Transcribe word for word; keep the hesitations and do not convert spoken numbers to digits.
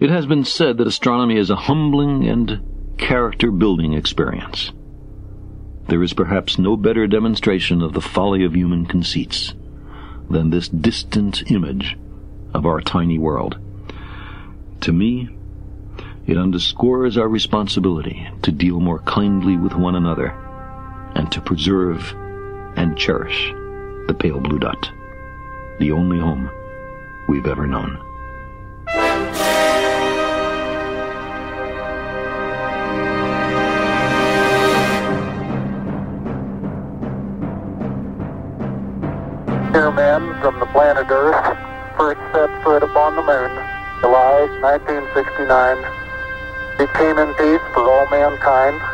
It has been said that astronomy is a humbling and character-building experience. There is perhaps no better demonstration of the folly of human conceits than this distant image of our tiny world. To me, it underscores our responsibility to deal more kindly with one another and to preserve and cherish the pale blue dot, the only home we've ever known. Two men from the planet Earth first set foot upon the moon, July nineteen sixty-nine. It came in peace for all mankind.